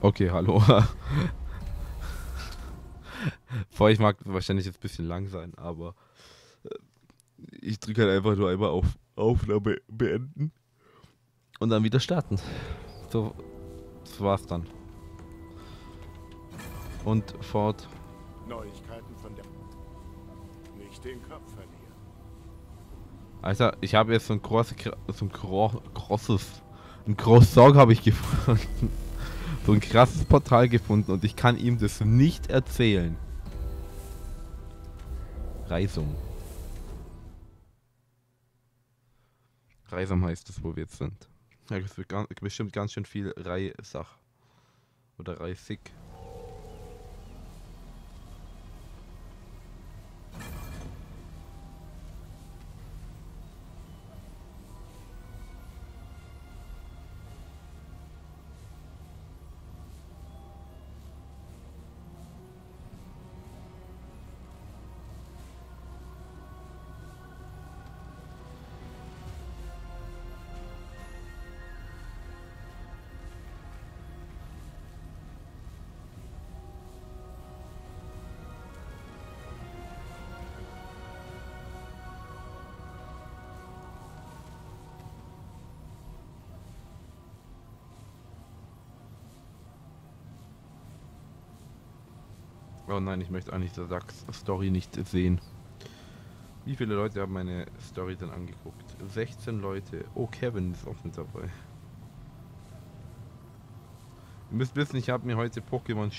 Okay, hallo. Vor, ich mag wahrscheinlich jetzt ein bisschen lang sein, aber ich drücke halt einfach nur einmal auf Aufnahme beenden und dann wieder starten. So, das war's dann. Und fort. Neuigkeiten von der... Nicht den Kopf verlieren. Alter, ich habe jetzt so ein Croissant habe ich gefunden. So ein krasses Portal gefunden und ich kann ihm das nicht erzählen. Reisum. Reisum heißt es, wo wir jetzt sind. Ja, das wird ganz, bestimmt ganz schön viel Reisach. Oder Reisig. Oh nein, ich möchte eigentlich die Story nicht sehen. Wie viele Leute haben meine Story denn angeguckt? 16 Leute. Oh, Kevin ist auch mit dabei. Ihr müsst wissen, ich habe mir heute Pokémon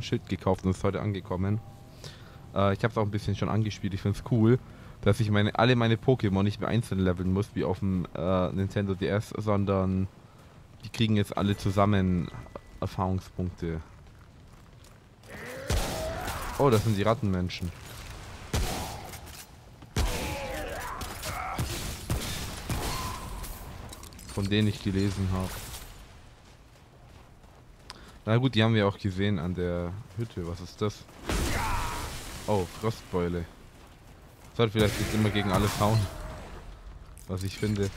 Schild, gekauft und ist heute angekommen. Ich habe es auch ein bisschen schon angespielt. Ich finde es cool, dass ich alle meine Pokémon nicht mehr einzeln leveln muss, wie auf dem Nintendo DS, sondern die kriegen jetzt alle zusammen Erfahrungspunkte. Oh, das sind die Rattenmenschen. Von denen ich gelesen habe. Na gut, die haben wir auch gesehen an der Hütte. Was ist das? Oh, Frostbeule. Ich sollte vielleicht nicht immer gegen alles hauen. Was ich finde.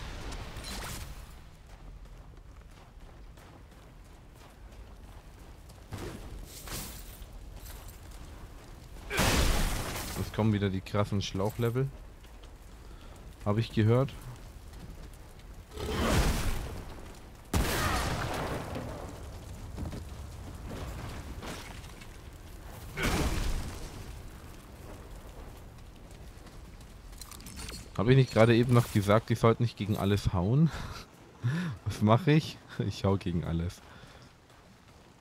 Kommen wieder die krassen Schlauchlevel. Habe ich gehört. Habe ich nicht gerade eben noch gesagt, ich sollte nicht gegen alles hauen? Was mache ich? Ich hau gegen alles.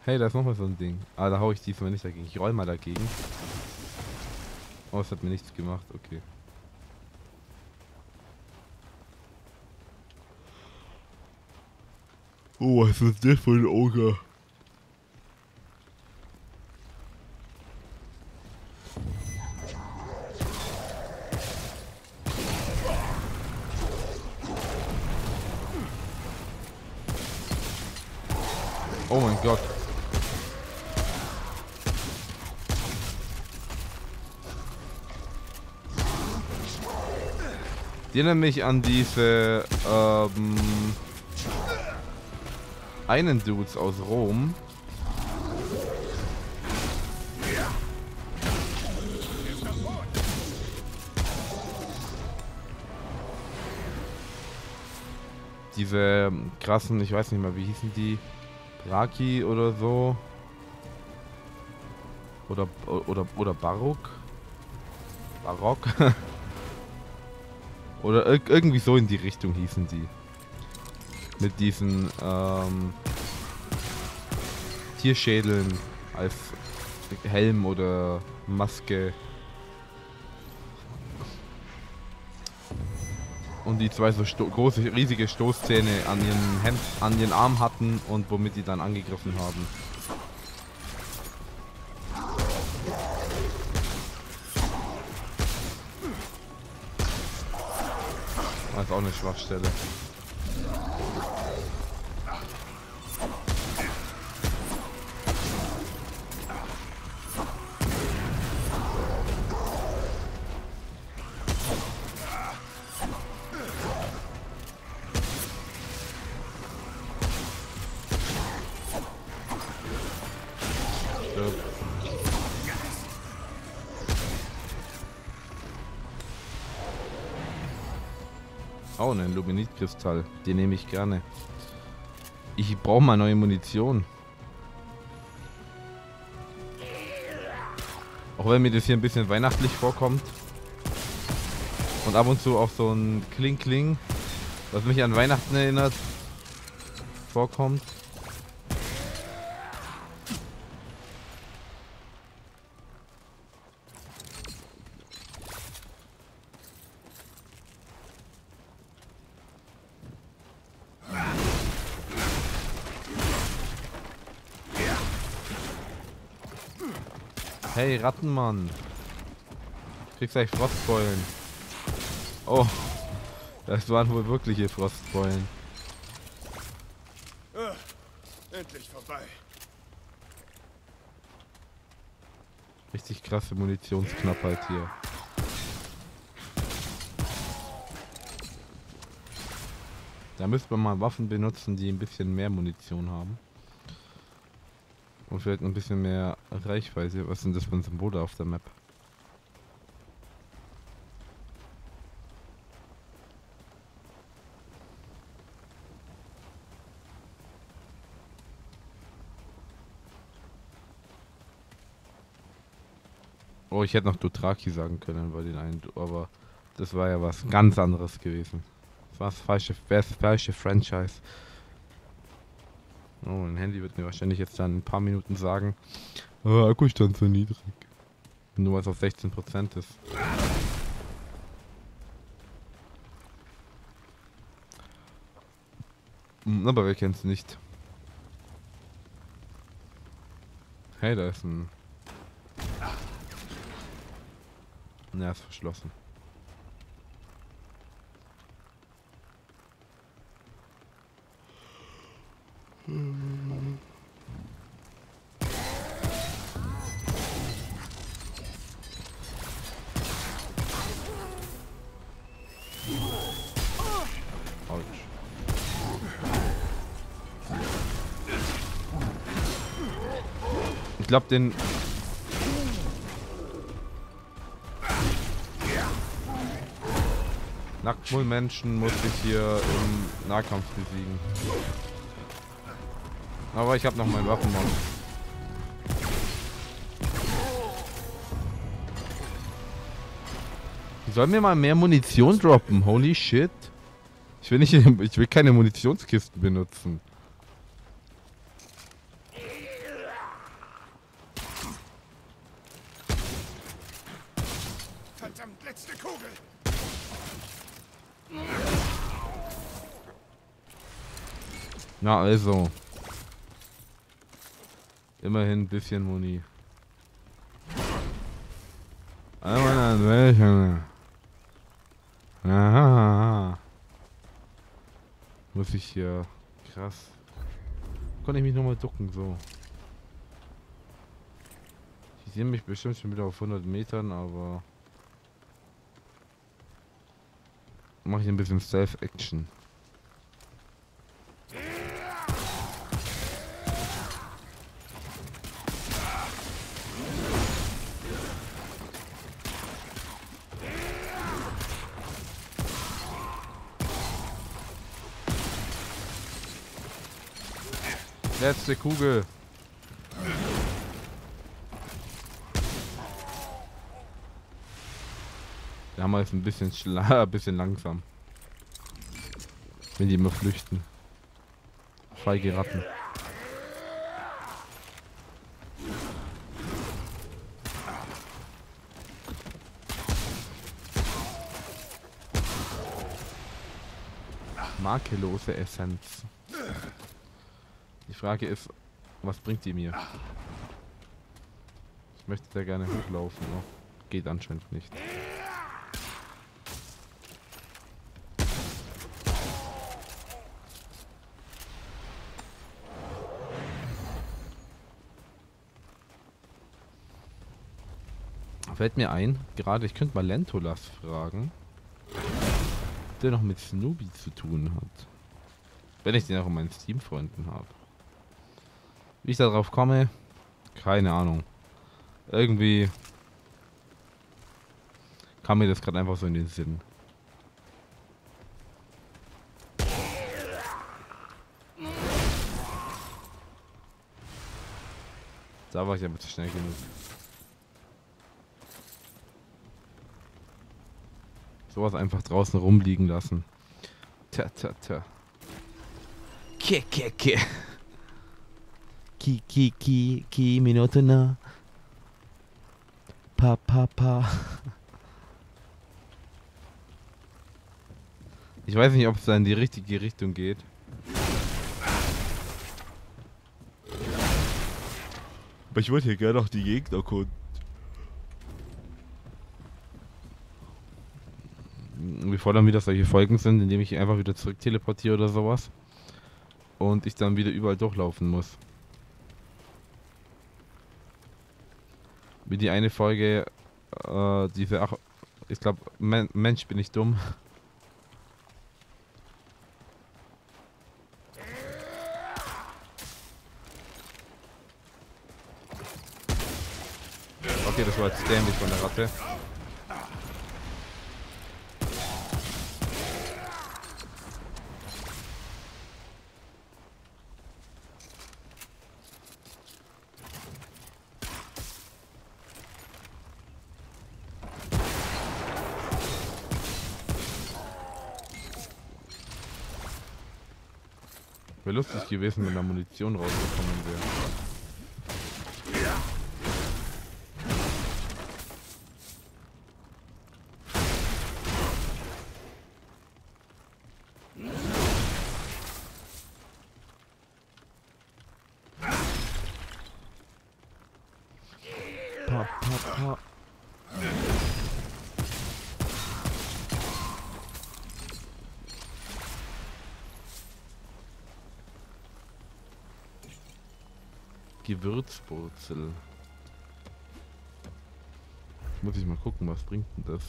Hey, da ist nochmal so ein Ding. Ah, da hau ich diesmal nicht dagegen. Ich roll mal dagegen. Oh, es hat mir nichts gemacht, okay. Oh, was ist das für ein Ogre? Oh mein Gott. Ich erinnere mich an diese einen Dudes aus Rom. Diese krassen, ich weiß nicht mal, wie hießen die? Draki oder so. Oder Barock. Oder irgendwie so in die Richtung hießen die. Mit diesen Tierschädeln als Helm oder Maske. Und die zwei so große, riesige Stoßzähne an ihrem Hemd, an ihren Arm hatten und womit die dann angegriffen haben. Das ist auch eine Schwachstelle. Stirb. Oh, ein Luminitkristall. Den nehme ich gerne. Ich brauche mal neue Munition. Auch wenn mir das hier ein bisschen weihnachtlich vorkommt. Und ab und zu auch so ein Kling-Kling, was mich an Weihnachten erinnert, vorkommt. Hey, Rattenmann. Kriegst gleich Frostbeulen. Oh, das waren wohl wirkliche Frostbeulen. Endlich vorbei. Richtig krasse Munitionsknappheit hier. Da müsste man mal Waffen benutzen, die ein bisschen mehr Munition haben. Und vielleicht ein bisschen mehr Reichweite. Was sind das für Symbole auf der Map? Oh, ich hätte noch Dothraki sagen können bei den einen, aber das war ja was ganz anderes gewesen. Das war das falsche Franchise. Oh, mein Handy wird mir wahrscheinlich jetzt dann ein paar Minuten sagen, oh, Akkustand so niedrig. Nur weil es auf 16% ist. Aber wir kennen es nicht. Hey, da ist ein... Ja, ist verschlossen. Ich glaube, den... Nacktmullmenschen muss ich hier im Nahkampf besiegen. Aber ich habe noch meinen Waffenmann. Sollen wir mal mehr Munition droppen? Holy shit. Ich will keine Munitionskisten benutzen. Verdammt, letzte Kugel. Na also. Immerhin ein bisschen Muni. Aha. Muss ich hier... Krass. Konnte ich mich nochmal ducken, so. Die sehen mich bestimmt schon wieder auf 100 Metern, aber... Mache ich ein bisschen Stealth-Action. Letzte Kugel. Der Hammer ist ein bisschen langsam. Wenn die immer flüchten. Feige Ratten. Makellose Essenz. Die Frage ist, was bringt die mir? Ich möchte da gerne hochlaufen, aber geht anscheinend nicht. Fällt mir ein, gerade ich könnte mal Lentolas fragen, der noch mit Snoopy zu tun hat. Wenn ich den auch in meinen Steam-Freunden habe. Wie ich darauf komme, Keine Ahnung. Irgendwie kam mir das gerade einfach so in den Sinn. Da war ich aber zu schnell genug. Sowas einfach draußen rumliegen lassen. Tja, tja, tja. Ke, ke, ke. Ki, ki, ki, ki, Minute na. Pa, pa, pa. Ich weiß nicht, ob es da in die richtige Richtung geht. Aber ich wollte hier gerne noch die Gegner erkunden. Wir fordern wieder solche Folgen sind, indem ich einfach wieder zurück teleportiere oder sowas. Und ich dann wieder überall durchlaufen muss. Wie die eine Folge, diese, ach, ich glaube, Mensch, bin ich dumm. Okay, das war jetzt dämlich von der Ratte. Wäre lustig gewesen, wenn da Munition rausgekommen wäre. Gewürzwurzel. Muss ich mal gucken, was bringt denn das?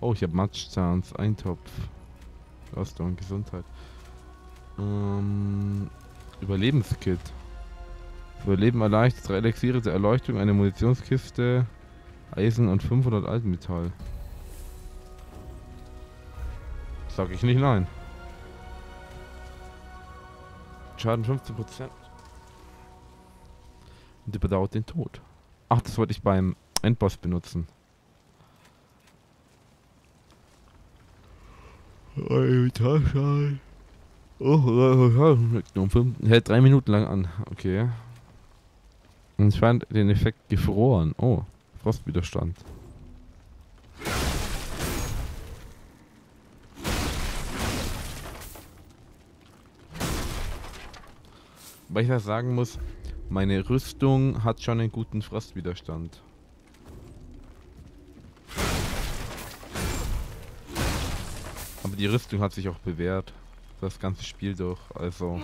Oh, ich habe Matschzahns, Eintopf. Ausdauer und Gesundheit. Überlebenskit. Überleben erleichtert, 3 Elixiere der Erleuchtung, eine Munitionskiste, Eisen und 500 Altmetall. Sag ich nicht nein. Schaden 15%. Und die bedauert den Tod. Ach, das wollte ich beim Endboss benutzen. Hält 3 Minuten lang an. Okay. Und ich fand den Effekt gefroren. Oh, Frostwiderstand. Weil ich das sagen muss, meine Rüstung hat schon einen guten Frostwiderstand. Aber die Rüstung hat sich auch bewährt. Das ganze Spiel durch, also.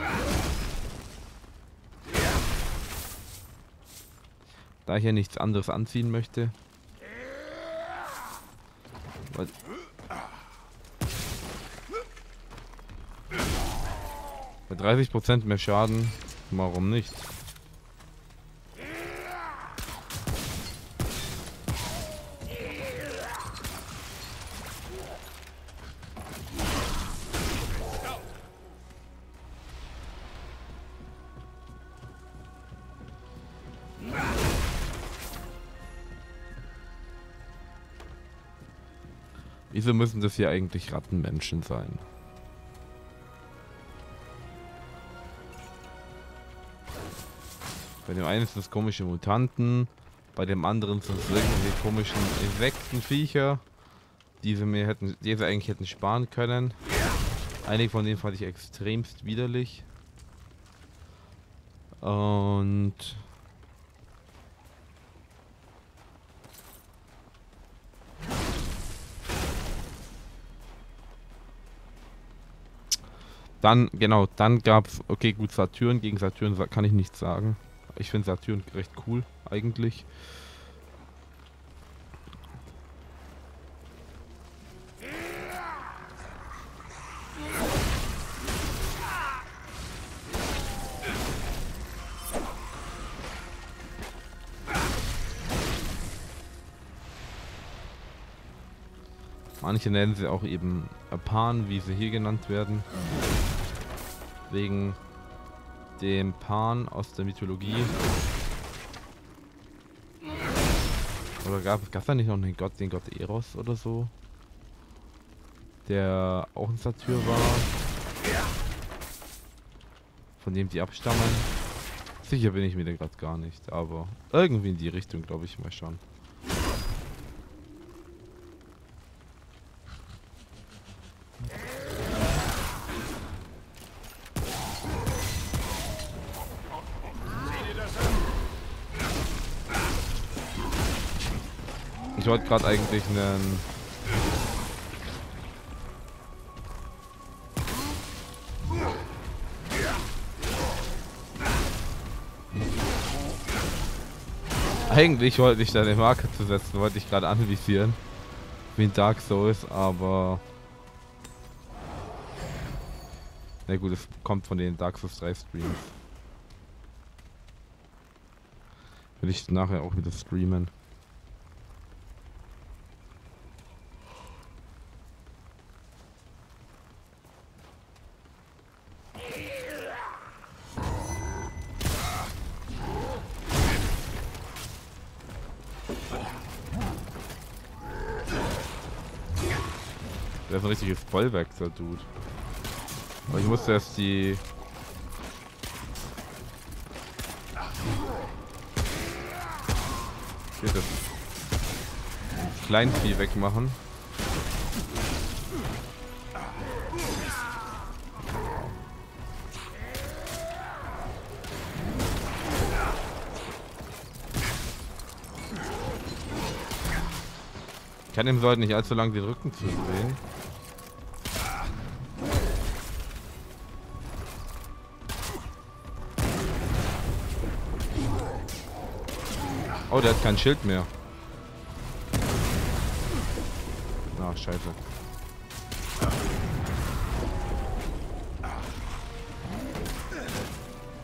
Da ich ja nichts anderes anziehen möchte. Bei 30% mehr Schaden, warum nicht? Wieso müssen das hier eigentlich Rattenmenschen sein? Bei dem einen sind es komische Mutanten, bei dem anderen sind es irgendwelche komischen Insektenviecher, die sie mir hätten, die sie eigentlich hätten sparen können. Einige von denen fand ich extremst widerlich. Und dann, genau, dann gab's, okay, gut, Saturn, gegen Saturn kann ich nichts sagen. Ich finde Saturn recht cool, eigentlich. Manche nennen sie auch eben Pan, wie sie hier genannt werden. Wegen dem Pan aus der Mythologie. Oder gab es da nicht noch den Gott Eros oder so? Der auch ein Satyr war. Von dem die abstammen. Sicher bin ich mir da gerade gar nicht, aber irgendwie in die Richtung, glaube ich, mal schauen. Ich wollte gerade eigentlich einen... Eigentlich wollte ich da eine Marke zu setzen, wollte ich gerade anvisieren. Wie in Dark Souls, aber... Na gut, es kommt von den Dark Souls 3 Streams. Will ich nachher auch wieder streamen. Das ist ein richtiges Vollwerk, der Dude. Aber ich musste erst die... Geht das? Kleinvieh wegmachen. Ich kann dem Soldat nicht allzu lange den Rücken zudrehen. Oh, der hat kein Schild mehr. Ach, scheiße.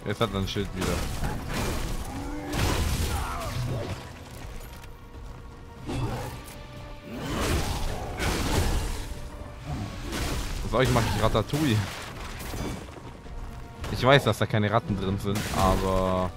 Jetzt hat er ein Schild wieder. Was soll ich machen? Ich Ratatouille. Ich weiß, dass da keine Ratten drin sind, aber...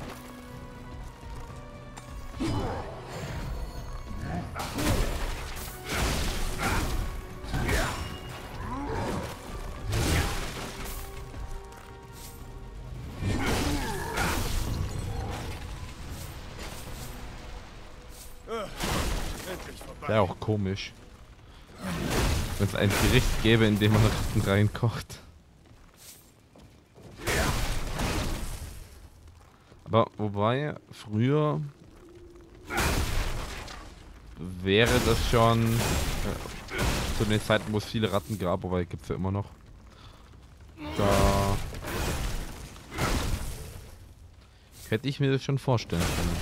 Wäre auch komisch, wenn es ein Gericht gäbe, in dem man Ratten reinkocht. Aber wobei, früher wäre das schon zu den Zeiten, wo es viele Ratten gab, wobei gibt es ja immer noch. Da hätte ich mir das schon vorstellen können.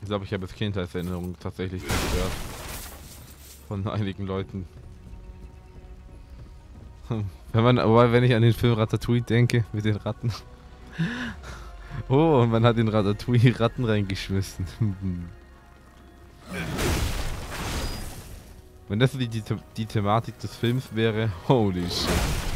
Ich glaube, ich habe jetzt Kindheitserinnerungen tatsächlich gehört. Von einigen Leuten. Aber wenn ich an den Film Ratatouille denke, mit den Ratten. Oh, und man hat in Ratatouille Ratten reingeschmissen. Wenn das die Thematik des Films wäre, holy shit.